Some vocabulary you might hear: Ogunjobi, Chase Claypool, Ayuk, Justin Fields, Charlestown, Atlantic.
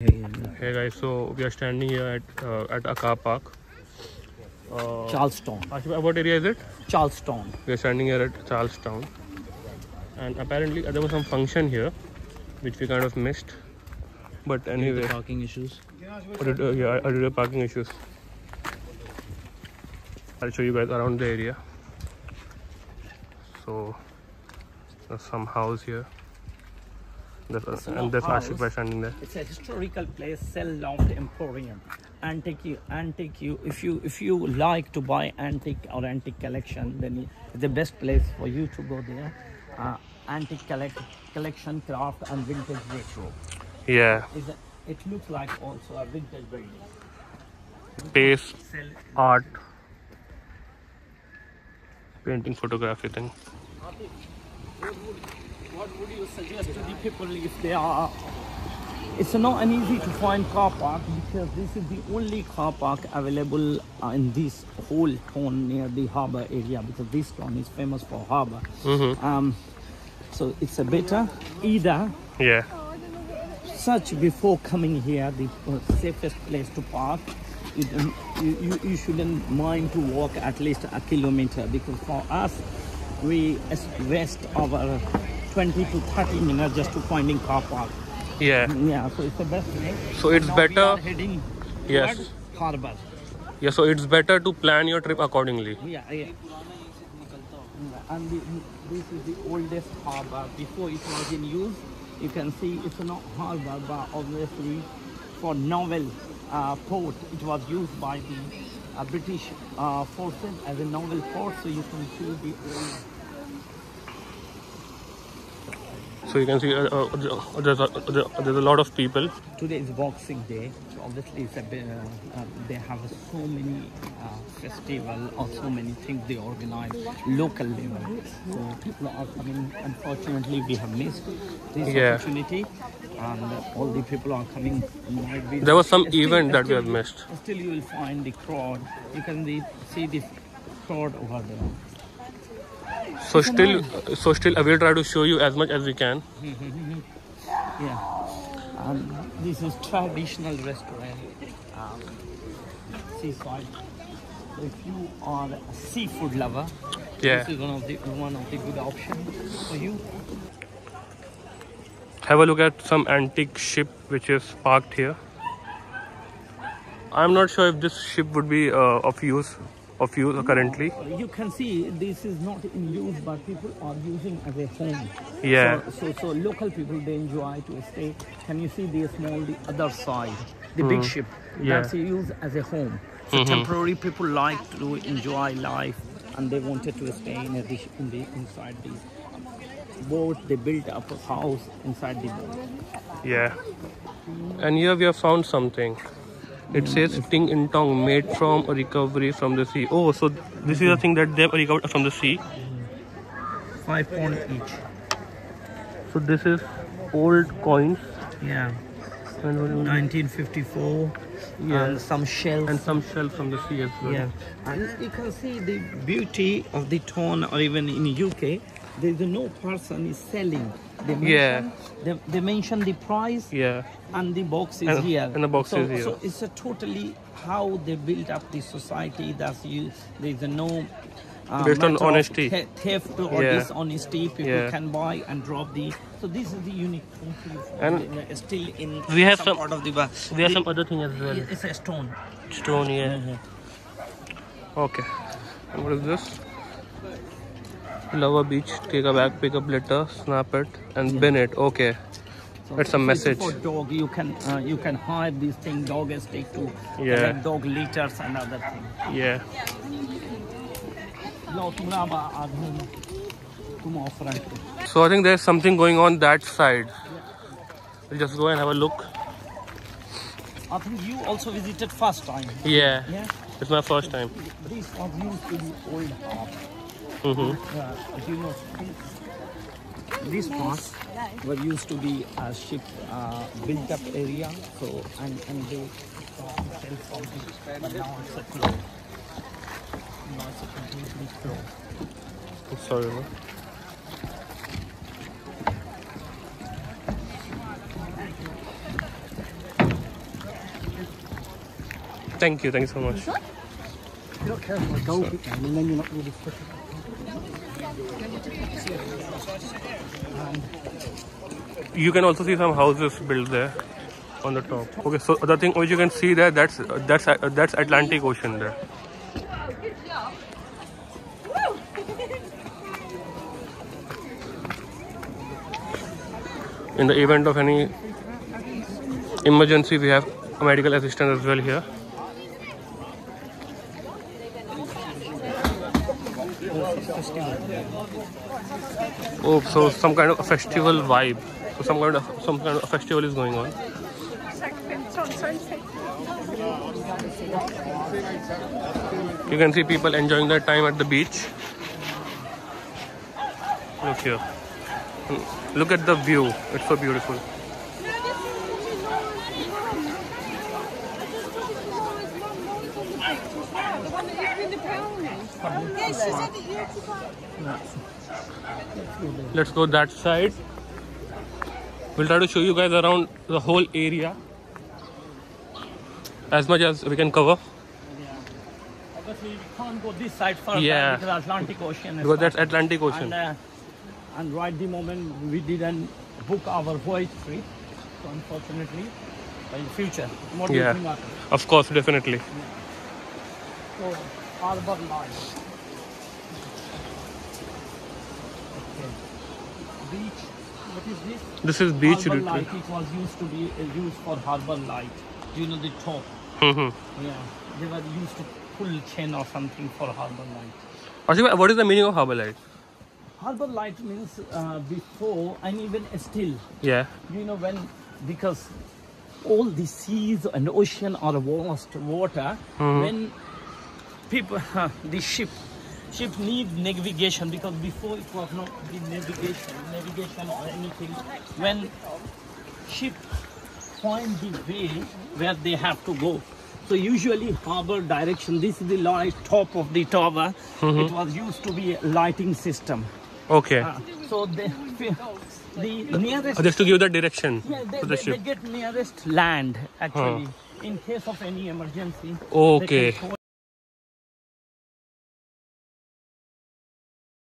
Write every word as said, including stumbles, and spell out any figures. Hey guys, so we are standing here at uh, at a car park. Uh, Charlestown. What area is it? Charlestown. We are standing here at Charlestown, and apparently uh, there was some function here, which we kind of missed. But anyway, the parking issues. But, uh, yeah, I did the parking issues. I'll show you guys around the area. So there's some house here. That's, it's and that's Ashik by standing there. It's a historical place, sell-loft emporium, antique, antique. You, if you if you like to buy antique or antique collection, then it's the best place for you to go there. Uh, antique collect, collection, craft, and vintage retro. Yeah. It's a, it looks like also a vintage building. Space, art, painting, photography thing. What would you suggest to the people if they are... It's not an easy to find car park because this is the only car park available in this whole town near the harbour area, because this town is famous for harbour. Mm-hmm. Um, so it's a better either. Yeah. Search before coming here the safest place to park. You, you, you shouldn't mind to walk at least a kilometre, because for us we rest our twenty to thirty minutes just to finding car park. Yeah. Yeah, so it's the best way. So it's now better. Heading yes. Harbour. Yeah, so it's better to plan your trip accordingly. Yeah, yeah. And the, this is the oldest harbour. Before it was in use, you can see it's not harbour, but obviously for naval uh, port, it was used by the uh, British uh, forces as a naval port. So you can see the old. So you can see uh, uh, there's, a, there's a lot of people. Today is Boxing Day, so obviously it's a bit, uh, uh, they have so many uh, festivals or so many things they organize local level. So people are coming. Unfortunately, we have missed this yeah. opportunity, and uh, all the people are coming. Might be there was some still, event that still, we have missed. Still, you will find the crowd. You can the, see the crowd over there. So still, so still, I will try to show you as much as we can. Yeah, um, this is traditional restaurant, um, seaside. If you are a seafood lover, yeah. this is one of the one of the good options for you. Have a look at some antique ship which is parked here. I'm not sure if this ship would be uh, of use. Of use no, currently, you can see this is not in use, but people are using as a home. Yeah. So, so, so local people they enjoy to stay. Can you see the small, the other side, the mm. big ship yeah. that's used as a home? So mm-hmm. temporary people like to enjoy life, and they wanted to stay in a dish in the inside the boat. They built up a house inside the boat. Yeah. And here we have found something. It says ting in tong, made from recovery from the sea. Oh, so this is a thing that they've recovered from the sea. Five pound each. So this is old coins. Yeah. nineteen fifty-four. Yeah. And some shells. And some shells from the sea as well. Yeah. And you can see the beauty of the town, or even in U K, there's no person is selling. They mention, yeah. They, they mention the price. Yeah. And the box is and, here. And the box so, is here. So it's a totally how they build up the society. That's you. There's no uh, based on honesty, the theft or yeah. dishonesty. People yeah. can buy and drop the. So this is the unique thing. And still in we have some, some part of the. Bus. We have the, some other thing as well. It's a stone. Stone, yeah. Mm-hmm. Okay. And what is this? Love a beach, take a bag, pick up litter, snap it, and yeah. bin it. Okay, so that's a message. For dog, you can uh, you can hide these things. Dog is take to yeah. dog litters and other things. Yeah. So I think there's something going on that side. We'll just go and have a look. I think you also visited first time. Yeah. Yeah. It's my first time. These are used to the old house. Mm-hmm. Uh, do you know, this part were used to be a ship uh, built up area, so and, and they sell something, but now it's a closed. Now it's a completely closed. Sorry, what? Thank you, thanks so much. You're not careful, I go with them and then you're not really freaking. You can also see some houses built there on the top. Okay, so the thing which you can see there, that's uh, that's uh, that's Atlantic Ocean there. In the event of any emergency, we have a medical assistant as well here. Oh, so some kind of a festival vibe. So some kind of some kind of a festival is going on. You can see people enjoying their time at the beach. Look here. Look at the view. It's so beautiful. Let's go that side. We'll try to show you guys around the whole area as much as we can cover. Obviously, we can't go this side further yeah. because Atlantic Ocean. Is because that's Atlantic Ocean. And, uh, And right the moment we didn't book our voyage trip, so unfortunately, in the future, more yeah. Market. Of course, definitely. Yeah. So, harbor line. Okay. Beach. What is this? This is beach. Harbor light. It was used to be uh, used for harbor light. Do you know the top? Mm-hmm. Yeah. They were used to pull chain or something for harbor light. Ashish, what is the meaning of harbor light? Harbor light means uh, before and even still. Yeah. You know when, because all the seas and ocean are vast water. Mm. When people, uh, the ship, ship need navigation because before it was not the navigation, navigation or anything. When ship find the way where they have to go. So usually harbor direction. This is the light top of the tower. Mm-hmm. It was used to be a lighting system. Okay. Uh, so the, the nearest... Just to give the direction yeah, they, to the they, ship. They get nearest land, actually, huh. in case of any emergency. Okay.